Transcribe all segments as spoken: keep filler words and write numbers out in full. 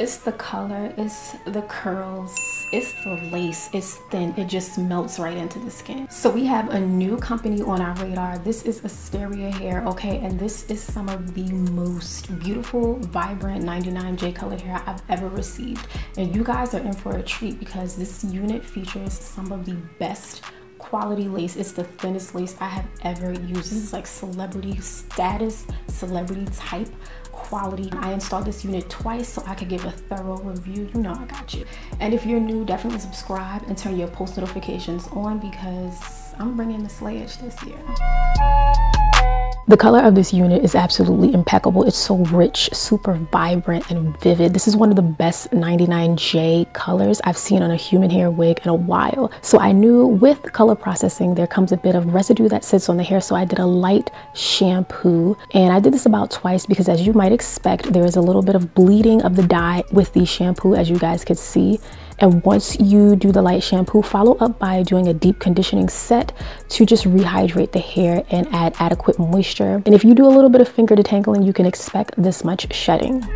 it's the color, it's the curls, it's the lace, it's thin, it just melts right into the skin. So we have a new company on our radar. This is Asteria Hair, okay, and this is some of the most beautiful, vibrant ninety-nine J color hair I've ever received, and you guys are in for a treat because this unit features some of the best quality lace. It's the thinnest lace I have ever used. This is like celebrity status, celebrity type quality. I installed this unit twice so I could give a thorough review. You know I got you. And if you're new, definitely subscribe and turn your post notifications on because I'm bringing the slayage this year. The color of this unit is absolutely impeccable. It's so rich, super vibrant, and vivid. This is one of the best ninety-nine J colors I've seen on a human hair wig in a while. So I knew with color processing, there comes a bit of residue that sits on the hair. So I did a light shampoo, and I did this about twice because as you might expect, there is a little bit of bleeding of the dye with the shampoo, as you guys could see. And once you do the light shampoo, follow up by doing a deep conditioning set to just rehydrate the hair and add adequate moisture. And if you do a little bit of finger detangling, you can expect this much shedding.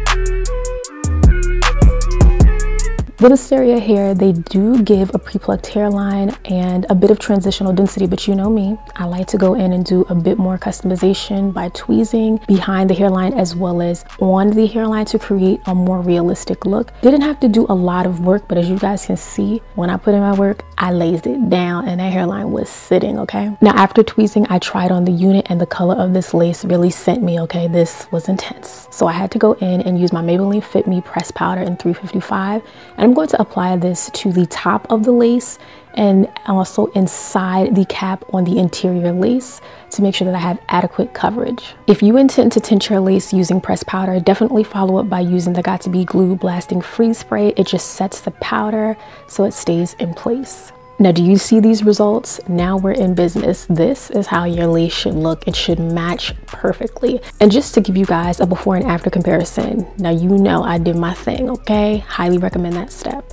With Asteria Hair, they do give a pre-plucked hairline and a bit of transitional density, but you know me, I like to go in and do a bit more customization by tweezing behind the hairline as well as on the hairline to create a more realistic look. Didn't have to do a lot of work, but as you guys can see, when I put in my work, I lazed it down and that hairline was sitting, okay? Now, after tweezing, I tried on the unit and the color of this lace really sent me, okay? This was intense. So I had to go in and use my Maybelline Fit Me Press Powder in three fifty-five, and I'm going to apply this to the top of the lace and also inside the cap on the interior lace to make sure that I have adequate coverage. If you intend to tint your lace using pressed powder, definitely follow up by using the got to be Glue Blasting Freeze Spray. It just sets the powder so it stays in place. Now, do you see these results? Now we're in business. This is how your lace should look. It should match perfectly. And just to give you guys a before and after comparison, now you know I did my thing, okay? Highly recommend that step.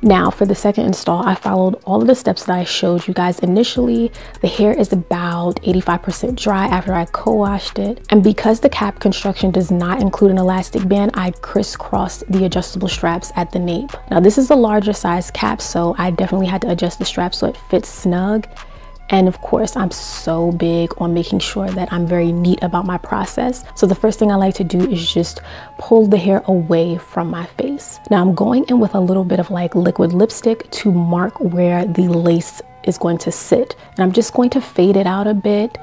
Now for the second install, I followed all of the steps that I showed you guys initially. The hair is about eighty-five percent dry after I co-washed it. And because the cap construction does not include an elastic band, I crisscrossed the adjustable straps at the nape. Now this is a larger size cap, so I definitely had to adjust the strap so it fits snug. And of course, I'm so big on making sure that I'm very neat about my process. So the first thing I like to do is just pull the hair away from my face. Now I'm going in with a little bit of like liquid lipstick to mark where the lace is going to sit. And I'm just going to fade it out a bit.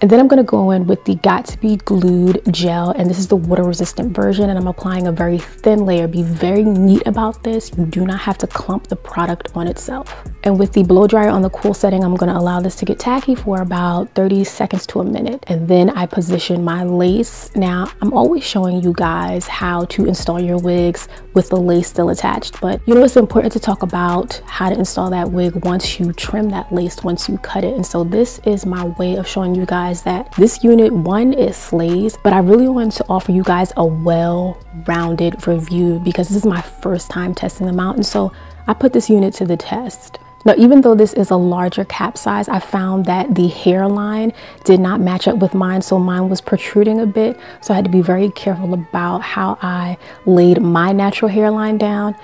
And then I'm going to go in with the got to be Glued Gel, and this is the water resistant version, and I'm applying a very thin layer. Be very neat about this. You do not have to clump the product on itself. And with the blow dryer on the cool setting, I'm going to allow this to get tacky for about thirty seconds to a minute. And then I position my lace. Now, I'm always showing you guys how to install your wigs with the lace still attached, but you know, it's important to talk about how to install that wig once you trim that lace, once you cut it. And so this is my way of showing you guys that this unit, one, is slays, but I really wanted to offer you guys a well-rounded review because this is my first time testing them out, and so I put this unit to the test. Now, even though this is a larger cap size, I found that the hairline did not match up with mine, so mine was protruding a bit, so I had to be very careful about how I laid my natural hairline down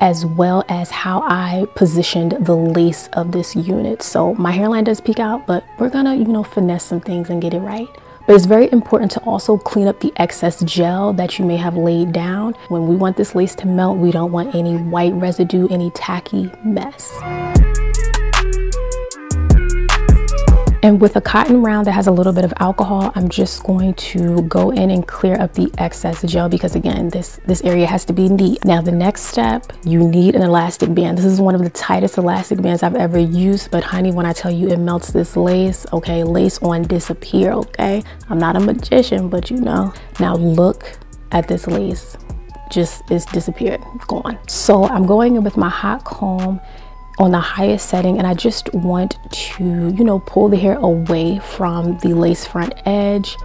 as well as how I positioned the lace of this unit. So my hairline does peek out, but we're gonna, you know, finesse some things and get it right. But it's very important to also clean up the excess gel that you may have laid down. When we want this lace to melt, we don't want any white residue, any tacky mess. And with a cotton round that has a little bit of alcohol, I'm just going to go in and clear up the excess gel because again, this, this area has to be neat. Now the next step, you need an elastic band. This is one of the tightest elastic bands I've ever used, but honey, when I tell you it melts this lace, okay, lace on disappear, okay? I'm not a magician, but you know. Now look at this lace, just it's disappeared, it's gone. So I'm going in with my hot comb on the highest setting, and I just want to, you know, pull the hair away from the lace front edge.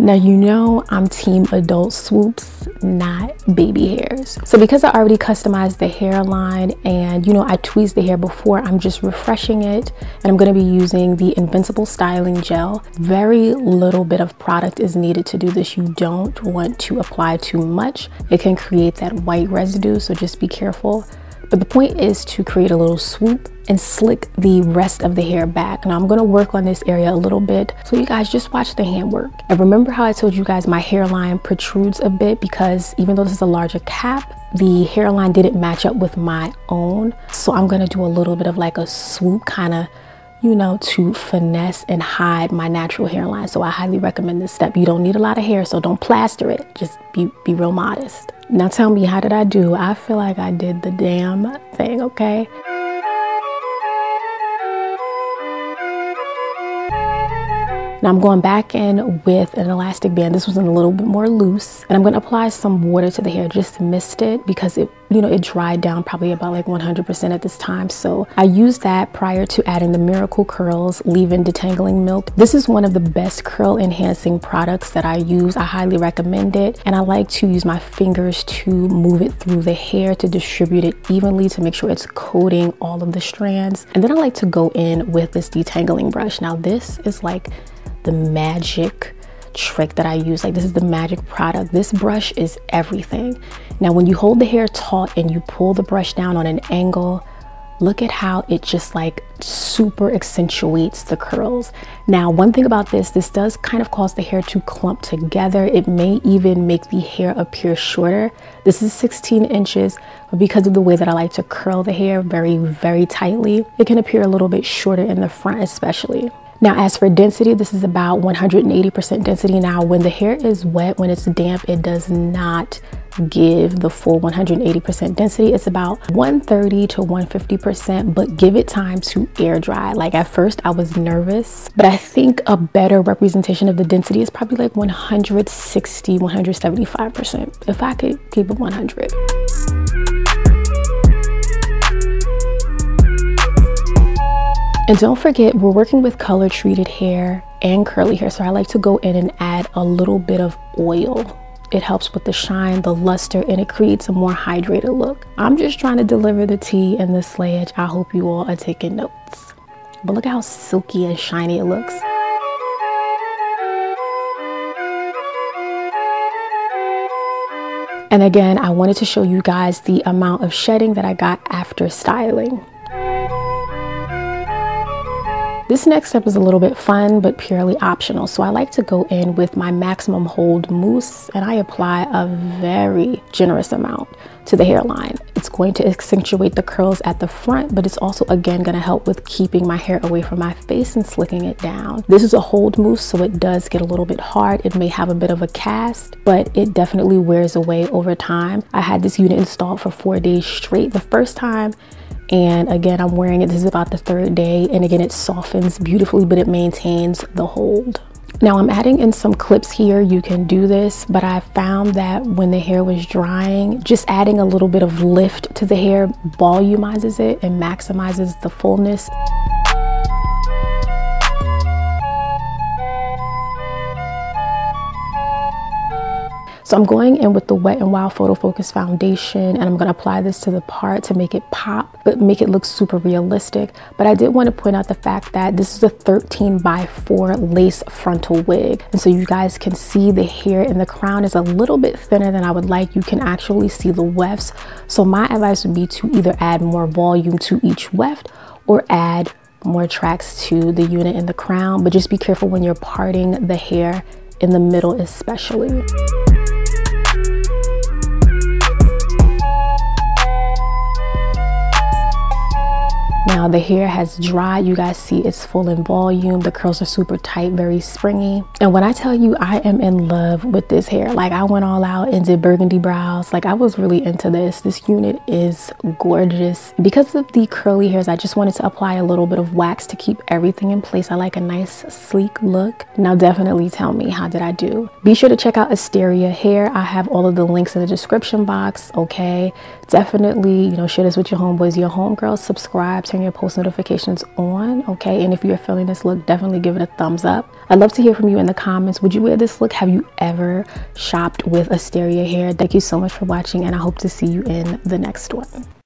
Now, you know I'm team adult swoops. not baby hairs. So because I already customized the hairline and you know I tweezed the hair before, I'm just refreshing it, and I'm going to be using the Invincible Styling Gel. Very little bit of product is needed to do this. You don't want to apply too much. It can create that white residue, so just be careful. But the point is to create a little swoop and slick the rest of the hair back. Now I'm gonna work on this area a little bit. So you guys just watch the hand work. And remember how I told you guys my hairline protrudes a bit, because even though this is a larger cap, the hairline didn't match up with my own. So I'm gonna do a little bit of like a swoop, kind of, you know, to finesse and hide my natural hairline. So I highly recommend this step. You don't need a lot of hair, so don't plaster it. Just be, be real modest. Now tell me, how did I do? I feel like I did the damn thing, okay? Now I'm going back in with an elastic band. This was a little bit more loose, and I'm going to apply some water to the hair. Just mist it because it, you know, it dried down probably about like one hundred percent at this time. So I used that prior to adding the Miracle Curls Leave-In Detangling Milk. This is one of the best curl enhancing products that I use. I highly recommend it, and I like to use my fingers to move it through the hair to distribute it evenly to make sure it's coating all of the strands. And then I like to go in with this detangling brush. Now this is like the magic trick that I use. Like, this is the magic product. This brush is everything. Now when you hold the hair taut and you pull the brush down on an angle, look at how it just like super accentuates the curls. Now one thing about this, this does kind of cause the hair to clump together. It may even make the hair appear shorter. This is sixteen inches, but because of the way that I like to curl the hair very, very tightly, it can appear a little bit shorter in the front especially. Now, as for density, this is about one hundred eighty percent density. Now, when the hair is wet, when it's damp, it does not give the full one hundred eighty percent density. It's about one thirty to one fifty percent, but give it time to air dry. Like, at first I was nervous, but I think a better representation of the density is probably like one sixty, one seventy-five percent, if I could keep it one hundred. And don't forget, we're working with color treated hair and curly hair, so I like to go in and add a little bit of oil. It helps with the shine, the luster, and it creates a more hydrated look. I'm just trying to deliver the tea and the sledge. I hope you all are taking notes. But look how silky and shiny it looks. And again, I wanted to show you guys the amount of shedding that I got after styling. This next step is a little bit fun, but purely optional. So I like to go in with my maximum hold mousse, and I apply a very generous amount to the hairline. It's going to accentuate the curls at the front, but it's also again gonna help with keeping my hair away from my face and slicking it down. This is a hold mousse, so it does get a little bit hard. It may have a bit of a cast, but it definitely wears away over time. I had this unit installed for four days straight the first time. And again, I'm wearing it. This is about the third day. And again, it softens beautifully, but it maintains the hold. Now I'm adding in some clips here. You can do this, but I found that when the hair was drying, just adding a little bit of lift to the hair volumizes it and maximizes the fullness. So I'm going in with the Wet n Wild Photo Focus Foundation, and I'm going to apply this to the part to make it pop, but make it look super realistic. But I did want to point out the fact that this is a thirteen by four lace frontal wig. And so you guys can see the hair in the crown is a little bit thinner than I would like. You can actually see the wefts. So my advice would be to either add more volume to each weft or add more tracks to the unit in the crown. But just be careful when you're parting the hair in the middle especially. Now the hair has dried. You guys see it's full in volume. The curls are super tight, very springy. And when I tell you I am in love with this hair, like I went all out and did burgundy brows. Like I was really into this. This unit is gorgeous. Because of the curly hairs, I just wanted to apply a little bit of wax to keep everything in place. I like a nice sleek look. Now definitely tell me, how did I do? Be sure to check out Asteria Hair. I have all of the links in the description box, okay? Definitely, you know, share this with your homeboys, your homegirls. Subscribe, turn your your post notifications on, okay? And if you're feeling this look, definitely give it a thumbs up. I'd love to hear from you in the comments. Would you wear this look? Have you ever shopped with Asteria Hair? Thank you so much for watching, and I hope to see you in the next one.